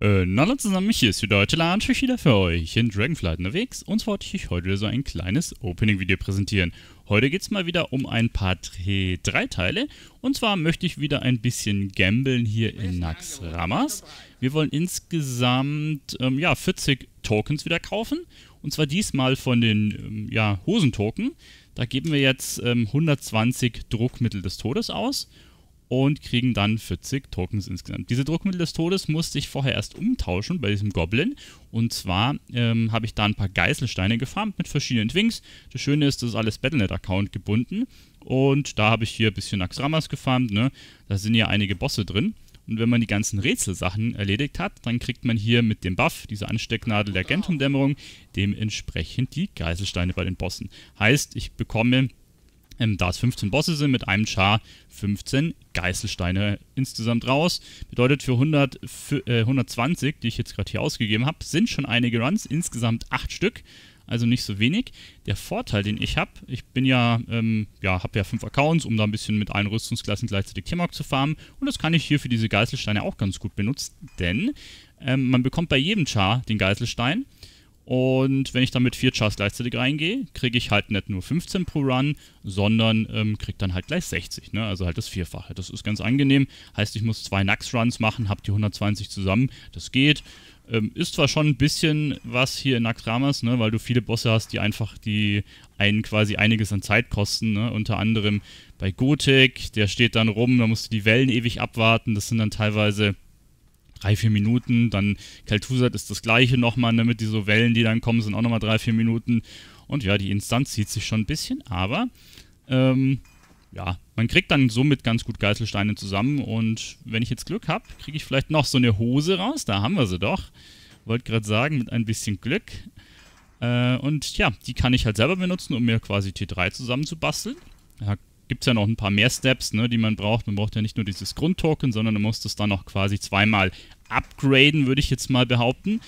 Hallo zusammen, hier ist wieder Tila und ich wieder für euch in Dragonflight unterwegs und wollte ich euch heute so ein kleines Opening-Video präsentieren. Heute geht es mal wieder um ein paar T3-Teile und zwar möchte ich wieder ein bisschen gamblen hier in Naxxramas. Wir wollen insgesamt 40 Tokens wieder kaufen und zwar diesmal von den Hosentoken. Da geben wir jetzt 120 Druckmittel des Todes aus. Und kriegen dann 40 Tokens insgesamt. Diese Druckmittel des Todes musste ich vorher erst umtauschen bei diesem Goblin. Und zwar habe ich da ein paar Geißelsteine gefarmt mit verschiedenen Twinks. Das Schöne ist, das ist alles Battlenet-Account gebunden. Und da habe ich hier ein bisschen Naxxramas gefarmt. Ne? Da sind ja einige Bosse drin. Und wenn man die ganzen Rätselsachen erledigt hat, dann kriegt man hier mit dem Buff, dieser Anstecknadel der Argentum-Dämmerung, dementsprechend die Geißelsteine bei den Bossen. Heißt, ich bekomme... da es 15 Bosse sind, mit einem Char 15 Geißelsteine insgesamt raus. Bedeutet für 120, die ich jetzt gerade hier ausgegeben habe, sind schon einige Runs, insgesamt 8 Stück, also nicht so wenig. Der Vorteil, den ich habe, ich bin ja, habe ja 5 Accounts, um da ein bisschen mit allen Rüstungsklassen gleichzeitig Timok zu farmen. Und das kann ich hier für diese Geißelsteine auch ganz gut benutzen, denn man bekommt bei jedem Char den Geißelstein. Und wenn ich dann mit 4 Chars gleichzeitig reingehe, kriege ich halt nicht nur 15 pro Run, sondern kriege dann halt gleich 60, ne? Also halt das Vierfache. Das ist ganz angenehm. Heißt, ich muss 2 Nax-Runs machen, habe die 120 zusammen. Das geht. Ist zwar schon ein bisschen was hier in Naxxramas, ne? Weil du viele Bosse hast, die einfach einen quasi einiges an Zeit kosten, ne? Unter anderem bei Gothic, der steht dann rum, da musst du die Wellen ewig abwarten. Das sind dann teilweise 3-4 Minuten, dann Keltuzard ist das gleiche nochmal, ne, mit diese Wellen, die dann kommen, sind auch nochmal 3-4 Minuten. Und ja, die Instanz zieht sich schon ein bisschen, aber man kriegt dann somit ganz gut Geißelsteine zusammen und wenn ich jetzt Glück habe, kriege ich vielleicht noch so eine Hose raus, da haben wir sie doch. Wollte gerade sagen, mit ein bisschen Glück. Und ja, die kann ich halt selber benutzen, um mir quasi T3 zusammenzubasteln. Ja, gibt es ja noch ein paar mehr Steps, ne, die man braucht. Man braucht ja nicht nur dieses Grundtoken, sondern man muss das dann noch quasi zweimal upgraden, würde ich jetzt mal behaupten.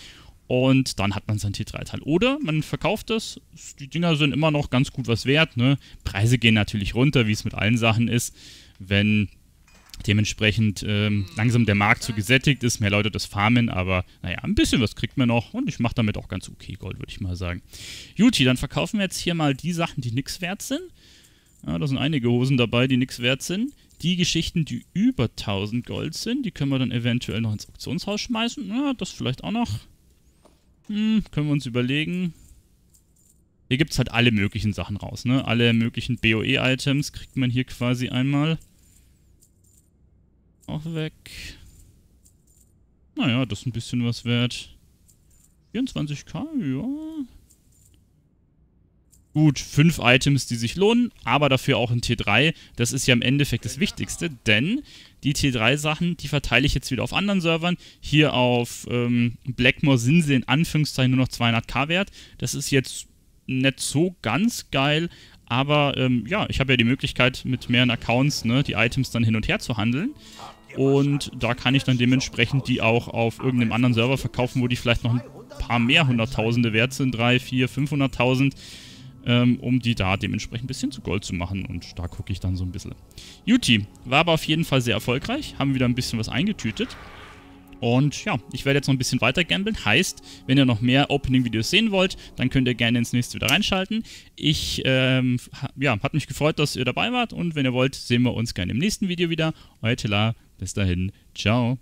Und dann hat man sein T3-Teil. Oder man verkauft das. Die Dinger sind immer noch ganz gut was wert. Ne? Preise gehen natürlich runter, wie es mit allen Sachen ist. Wenn dementsprechend langsam der Markt so gesättigt ist, mehr Leute das farmen, aber naja, ein bisschen was kriegt man noch und ich mache damit auch ganz okay Gold, würde ich mal sagen. Juti, dann verkaufen wir jetzt hier mal die Sachen, die nichts wert sind. Ja, da sind einige Hosen dabei, die nichts wert sind. Die Geschichten, die über 1000 Gold sind, die können wir dann eventuell noch ins Auktionshaus schmeißen. Ja, das vielleicht auch noch. Können wir uns überlegen. Hier gibt es halt alle möglichen Sachen raus, ne? Alle möglichen BOE-Items kriegt man hier quasi einmal. Auch weg. Naja, das ist ein bisschen was wert. 24.000, ja... Gut, 5 Items, die sich lohnen, aber dafür auch ein T3. Das ist ja im Endeffekt das Wichtigste, denn die T3-Sachen, die verteile ich jetzt wieder auf anderen Servern. Hier auf Blackmoor sind sie in Anführungszeichen nur noch 200k wert. Das ist jetzt nicht so ganz geil, aber ich habe ja die Möglichkeit mit mehreren Accounts, ne, die Items dann hin und her zu handeln. Und da kann ich dann dementsprechend die auch auf irgendeinem anderen Server verkaufen, wo die vielleicht noch ein paar mehr Hunderttausende wert sind, 3, 4, 500.000. Um die da dementsprechend ein bisschen zu Gold zu machen. Und da gucke ich dann so ein bisschen. Juti, war aber auf jeden Fall sehr erfolgreich. Haben wieder ein bisschen was eingetütet. Und ja, ich werde jetzt noch ein bisschen weiter gamblen. Heißt, wenn ihr noch mehr Opening-Videos sehen wollt, dann könnt ihr gerne ins nächste wieder reinschalten. Hat mich gefreut, dass ihr dabei wart. Und wenn ihr wollt, sehen wir uns gerne im nächsten Video wieder. Euer Tila, bis dahin. Ciao.